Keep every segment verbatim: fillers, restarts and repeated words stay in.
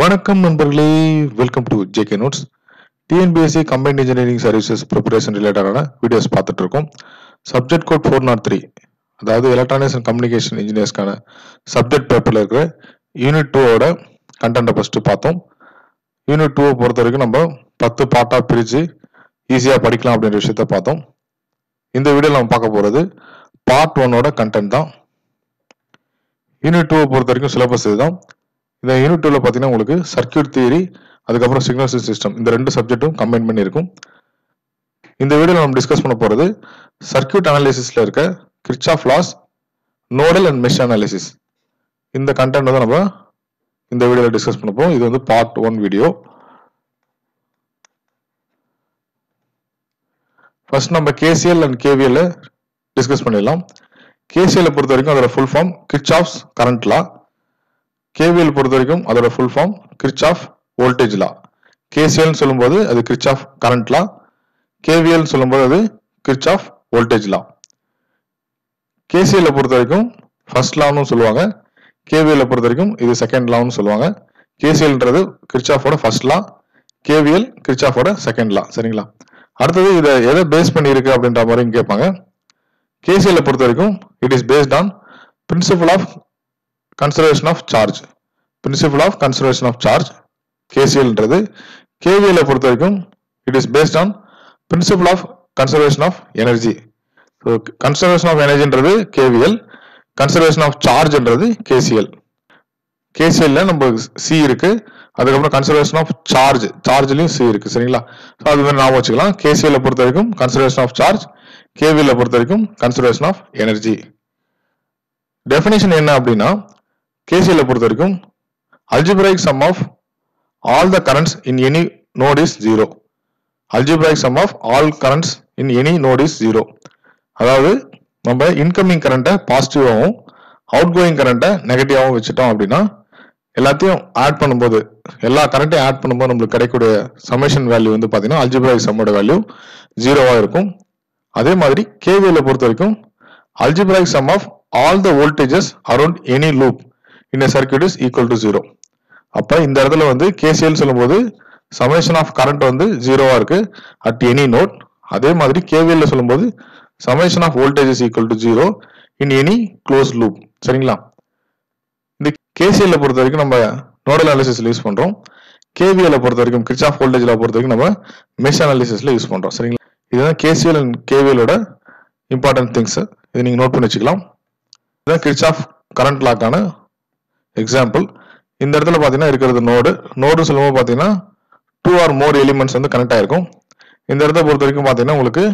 வணக்கம் நண்பர்களே, welcome to JK notes. TNPSC combined engineering services preparation ரிலேட்டடான வீடியோஸ் பார்த்துட்டு இருக்கோம். Subject code four naught three அதாவது எலக்ட்ரானிக்ஸ் அண்ட் கம்யூனிகேஷன் இன்ஜினியர்ஸ்க்கான சப்ஜெக்ட் பேப்பரில் இருக்கிற யூனிட் டூவோட கண்டென்ட்டை ஃபஸ்ட்டு பார்த்தோம். யூனிட் டூவை பொறுத்த வரைக்கும் நம்ம பத்து பார்ட்டாக பிரித்து ஈஸியாக படிக்கலாம் அப்படின்ற விஷயத்த பார்த்தோம். இந்த வீடியோவில் நம்ம பார்க்க போகிறது பார்ட் ஒன்னோட கண்டென்ட் தான். யூனிட் டூவை பொறுத்த வரைக்கும் சிலபஸ் இதுதான். இந்த யூனிட் டூவில் பார்த்தீங்கன்னா உங்களுக்கு சர்க்கியூட் தியரி, அதுக்கப்புறம் சிக்னல் சிஸ்டம், இந்த ரெண்டு சப்ஜெக்ட்டும் கம்பைன் பண்ணியிருக்கும். இந்த வீடியோவில் நம்ம டிஸ்கஸ் பண்ண போகிறது சர்க்கியூட் அனாலிசிஸில் இருக்க Kirchhoff laws, nodal and mesh analysis. இந்த கண்டென்ட் தான் நம்ம இந்த வீடியோவில் டிஸ்கஸ் பண்ண போகிறோம். இது வந்து பார்ட் ஒன் வீடியோ. ஃபர்ஸ்ட் நம்ம கேசிஎல் அண்ட் கேவிஎல் டிஸ்கஸ் பண்ணிடலாம். கேசிஎல் பொறுத்த வரைக்கும் அதோட full form Kirchhoff's current law, KVL பொறுத்த வரைக்கும் அதோட full form Kirchhoff voltage law. KCL சொல்லும்போது அது கிர்ச்சாஃப் கரண்ட் லா, கேவிஎல் சொல்லும்போது அது கிர்ச்சாஃப் வோல்டேஜ் லா. கேசிஎல் பொறுத்த வரைக்கும் ஃபர்ஸ்ட் லான்னு சொல்லுவாங்க, கேவிஎல் பொறுத்த வரைக்கும் இது செகண்ட் லான்னு சொல்லுவாங்க. கேசிஎல்ன்றது கிர்ச்சாஃபோட ஃபர்ஸ்ட் லா, கேவிஎல் கிர்ச்சாஃபோட செகண்ட் லா. சரிங்களா? அடுத்தது இதை எதை பேஸ் பண்ணியிருக்கு அப்படின்ற மாதிரியும் கேட்பாங்க. கேசிஎல் பொறுத்த வரைக்கும் it is based on principle of conservation of charge, principle of conservation of charge K C L என்றது. K V L பொறுத்த வரைக்கும் it is based on principle of conservation of energy. So conservation of energy என்றது K V L, conservation of charge என்றது K C L. K C L நம்ம C இருக்கு, அதுக்கப்புறம் conservation of charge, chargeலயும் C இருக்கு. சரிங்களா? So அது மாதிரி நாம வச்சுக்கலாம். K C L பொறுத்த வரைக்கும் conservation of charge, K V L பொறுத்த வரைக்கும் conservation of energy. Definition என்ன அப்படின்னா K C L பொறுத்த வரைக்கும் algebraic sum of all the currents in any node is zero. Algebraic sum of all currents in any node is zero. அதாவது நம்ம incoming கரண்ட்டை பாசிட்டிவாகவும் outgoing கரண்ட்டை நெகட்டிவாகவும் வச்சுட்டோம் அப்படின்னா எல்லாத்தையும் ஆட் பண்ணும்போது, எல்லா கரண்ட்டையும் ஆட் பண்ணும்போது நம்மளுக்கு கிடைக்கக்கூடிய சமேஷன் வேல்யூ வந்து பார்த்தீங்கன்னா அல்ஜிபிரைக் சம்மோட வேல்யூ ஜீரோவாக இருக்கும். அதே மாதிரி K V L பொறுத்த வரைக்கும் algebraic sum of all the voltages around any loop in a circuit is equal to zero. அப்போ இந்த இடத்துல வந்து K C L சொல்லும்போது summation of current வந்து ஜீரோவாக இருக்கு at any node. அதே மாதிரி K V L சொல்லும்போது summation of voltage is equal to zero in any closed loop. சரிங்களா? இந்த K C L பொறுத்த வரைக்கும் நம்ம நோடல் அனாலிசிஸ்ல யூஸ் பண்றோம். K V L பொறுத்த வரைக்கும் கிர்ச்சாஃப் வோல்டேஜ் லா பொறுத்த வரைக்கும் நம்ம மெஷ் அனாலிசிஸ்ல யூஸ் பண்றோம். சரிங்களா? இதுதான் K C L அண்ட் K V L ஓட இம்பார்ட்டன்ட் திங்ஸ். இதை நீங்க நோட் பண்ணி வச்சுக்கலாம். இதுதான் கிர்ச்சாஃப் கரண்ட் லாக்கான எக்ஸாம்பிள். இந்த இடத்துல பார்த்தீங்கன்னா இருக்கிறது நோடு. நோடு சொல்லும்போது பார்த்தீங்கன்னா டூ ஆர் மோர் எலிமெண்ட்ஸ் வந்து கனெக்ட் ஆகிருக்கும். இந்த இடத்த பொறுத்த வரைக்கும் பார்த்தீங்கன்னா உங்களுக்கு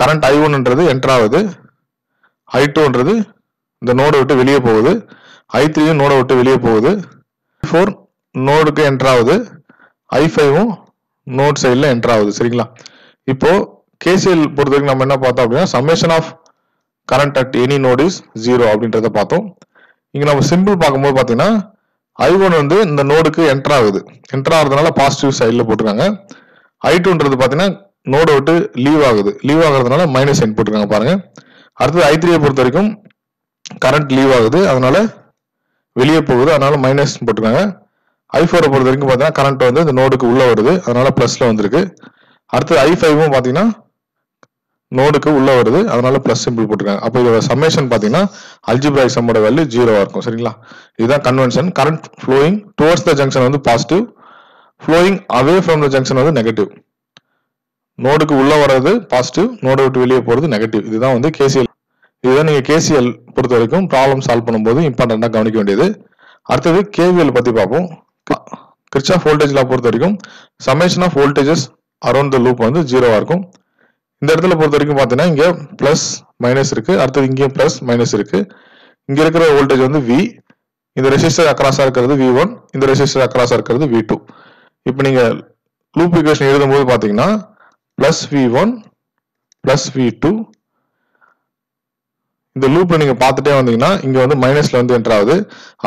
கரண்ட் ஐ ஒன்ன்றது என்டர் ஆகுது, ஐ டூன்றது இந்த நோடை விட்டு வெளியே போகுது, ஐ த்ரீயும் நோடை விட்டு வெளியே போகுது, ஃபோர் நோடுக்கு என்டர் ஆகுது, ஐ ஃபைவும் நோட் சைடில் என்டர் ஆகுது. சரிங்களா? இப்போது K C L பொறுத்த வரைக்கும் நம்ம என்ன பார்த்தோம் அப்படின்னா summation of current at any node is zero அப்படின்றத பார்த்தோம். இங்க நம்ம சிம்பிள் பார்க்கும்போது பாத்தீங்கன்னா ஐ ஒன் வந்து இந்த நோடுக்கு என்டர் ஆகுது, என்டர் ஆகுறதுனால பாசிட்டிவ் சைட்ல போட்டிருக்காங்க. ஐ டூன்றது பாத்தீங்கன்னா நோட விட்டு லீவ் ஆகுது, லீவ் ஆகுறதுனால மைனஸ் சைன் போட்டிருக்காங்க பாருங்க. அடுத்தது ஐ த்ரீயை பொறுத்த வரைக்கும் கரண்ட் லீவ் ஆகுது, அதனால வெளியே போகுது, அதனால மைனஸ் போட்டிருக்காங்க. ஐ ஃபோரை பொறுத்த வரைக்கும் பாத்தீங்கன்னா கரண்ட் வந்து இந்த நோடுக்கு உள்ள வருது, அதனால பிளஸ்ல வந்திருக்கு. அடுத்தது ஐ ஃபைவும் பாத்தீங்கன்னா நோடுக்கு உள்ள வருது, அதனால பிளஸ் சிம்பிள் போட்டிருக்காங்க. அப்போ இதோட சம்மேஷன் பார்த்தீங்கன்னா அல்ஜிபிரைக் சம்மோட வேல்யூ ஜீரோவாக இருக்கும். சரிங்களா? இதுதான் convention. Current flowing towards the junction வந்து positive, flowing away from the junction வந்து நெகட்டிவ். நோடுக்கு உள்ள வர்றது பாசிட்டிவ், நோடு விட்டு வெளியே போகிறது நெகட்டிவ். இதுதான் வந்து K C L. இதுதான் நீங்கள் K C L பொறுத்த வரைக்கும் ப்ராப்ளம் சால்வ் பண்ணும்போது இம்பார்ட்டண்ட்டாக கவனிக்க வேண்டியது. அடுத்தது K V L பற்றி பார்ப்போம். கிர்ச்சாஃப் வோல்டேஜ் லா பொறுத்த வரைக்கும் summation of voltages around the loop வந்து ஜீரோவாக இருக்கும். இந்த இடத்துல பொறுத்த வரைக்கும் பார்த்தீங்கன்னா இங்கே ப்ளஸ் மைனஸ் இருக்கு, அடுத்தது இங்கேயும் ப்ளஸ் மைனஸ் இருக்கு. இங்கே இருக்கிற வோல்டேஜ் வந்து V, இந்த ரெசிஸ்டர் அக்ராஸாக இருக்கிறது வி ஒன், இந்த ரெசிஸ்டர் அக்ராஸாக இருக்கிறது வி டூ. இப்போ நீங்கள் லூப் ஈக்குவேஷன் எழுதும்போது பார்த்தீங்கன்னா plus V one plus V two. இந்த லூப்பில் நீங்கள் பார்த்துட்டே வந்தீங்கன்னா இங்கே வந்து மைனஸில் வந்து என்டர் ஆகுது,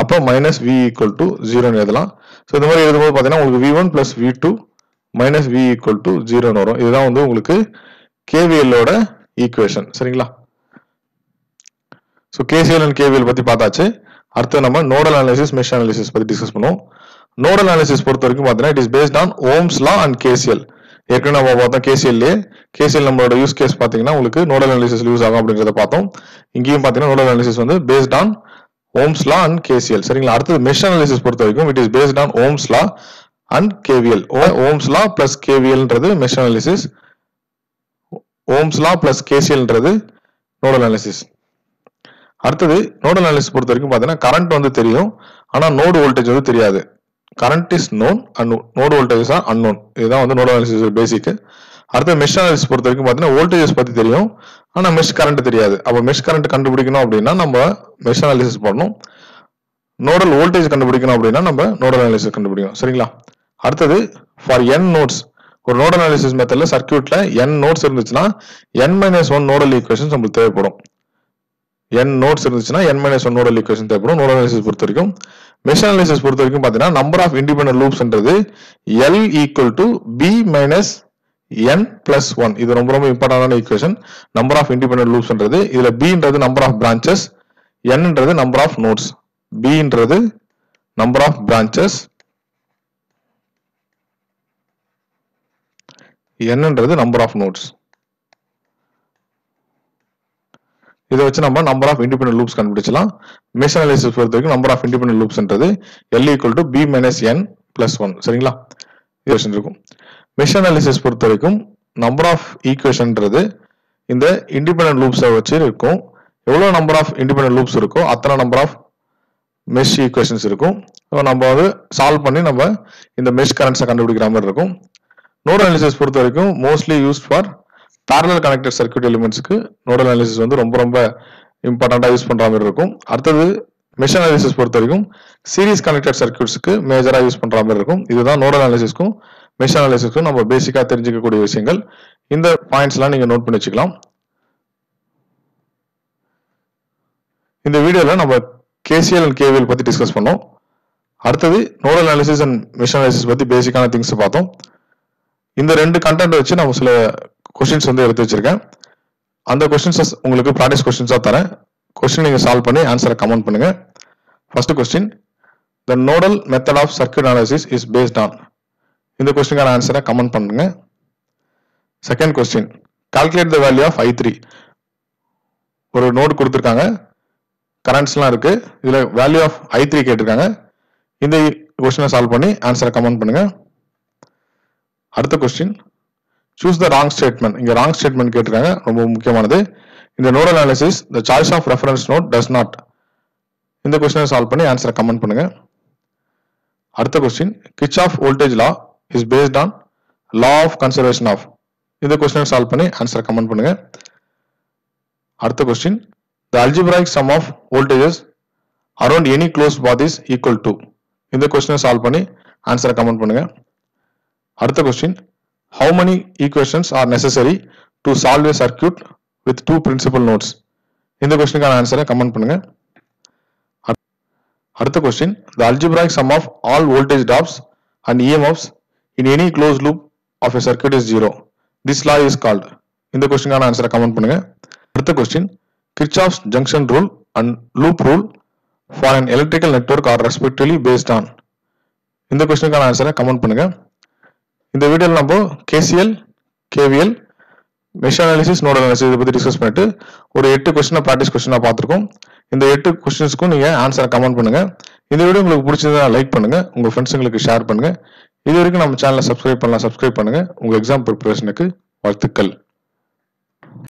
அப்போ மைனஸ் வி ஈக்குவல் டு ஜீரோன்னு எழுதலாம். ஸோ இந்த மாதிரி எழுதும்போது பார்த்தீங்கன்னா உங்களுக்கு V one plus V two minus V equal to ஜீரோன்னு வரும். இதுதான் வந்து உங்களுக்கு K V L ஓட ஈக்குவேஷன். சரிங்களா? ஸோ K C L அண்ட் K V L பற்றி பார்த்தாச்சு. அடுத்து நம்ம நோடல் அனாலிசிஸ், மெஷ் அனாலிசிஸ் பற்றி டிஸ்கஸ் பண்ணுவோம். Nodal analysis it is based on Ohm's law and K C L. K C L K C L number use case nodal analysis use nodal analysis is based on Ohm's law and K C L. So, mesh analysis it is based on Ohm's law and K V L. Ohm's law plus K V L mesh analysis. Ohm's law plus K C L nodal analysis. Nodal analysis current on the node voltage. Current is known and node voltage is unknown. This is node analysis basic. Artha mesh analysis voltage is pathi theriyum, ana mesh current theriyadhu. Appo mesh current kandupidikkanum appadina nama mesh analysis pannum. Nodal voltage kandupidikkanum appadina nama nodal analysis kandupidikkanum. Seringala. Artha for n nodes, or node analysis method la circuit la n nodes irunduchna n minus one nodal equations namakku thevaipadum. N nodes irunduchna n minus one nodal equation thevaipadum. Nodal analysis porthavaraikum mesh analysis பொறுத்தவரைக்கும் number of independent loops என்றது L equal to B minus N plus one. இது ரொம்ப ரொம்ப இம்பார்ட்டன்டான equation. Number of independent loops என்றது இதுல B என்றது number of branches, N என்றது number of nodes. B என்றது number of branches, N என்றது number of nodes. இதை வச்சு நம்ம number of independent loops கண்டுபிடிச்சலாம். Mesh analysis பொறுத்தவரைக்கும் number of independent loops என்றது L equal to B minus N plus one. சரிங்களா? இது விஷயம் இருக்கும். Mesh analysis பொறுத்தவரைக்கும் number of equation என்றது இந்த independent loops வச்சு இருக்கும். எவ்வளவு number of independent loops இருக்கோ அத்தனை number of mesh equations இருக்கும். நம்ம வந்து சால்வ் பண்ணி நம்ம இந்த mesh currents கண்டுபிடிக்கிற மாதிரி இருக்கும். Node analysis பொறுத்தவரைக்கும் mostly used for parallel connected circuit elements ku nodal analysis vandu romba romba important ah use pandra maari irukum. Arthathu mesh analysis portharikum series connected circuits ku major ah use pandra maari irukum. Idha nodal analysis ku mesh analysis ku nama basic ah therinjikka koodiya vishayangal. Indha points la neenga note panni vechikalam. Indha video la nama K C L and K V L patti discuss pannom. Arthathu nodal analysis and mesh analysis patti basic ana things paathom. Indha rendu content vechi nama sila questions on the other. And the questions as Ungluk practice questions are there. Questioning is all punny, answer a common punning. First question, the nodal method of circuit analysis is based on. In the question, answer a common punning. Second question, calculate the value of I three. Or node Kurtukanga, currents larke, value of I three Ketanga. In the question, as all punny, answer a common punning. Other question. Choose the wrong statement. In the wrong statement, in the node analysis, the choice of reference node does not. In the question, solve and answer comment. Other question, Kirchhoff's voltage law is based on law of conservation of. In the question, solve and answer comment. Other question, the algebraic sum of voltages around any closed path is equal to. In the question, solve and answer comment. Other question, how many equations are necessary to solve a circuit with two principal nodes? In the question, answer comment. Other question, the algebraic sum of all voltage drops and E M Fs in any closed loop of a circuit is zero. This law is called. In the question, answer comment. Other question, Kirchhoff's junction rule and loop rule for an electrical network are respectively based on. In the question, answer comment. In the video, K C L, K V L, mesh analysis, node analysis, we will discuss this. We will practice a practice question. In the eight questions, you can answer and comment. In the video, you can like it, your friends can share it. If you subscribe to our channel, subscribe to our channel. Your exam preparation.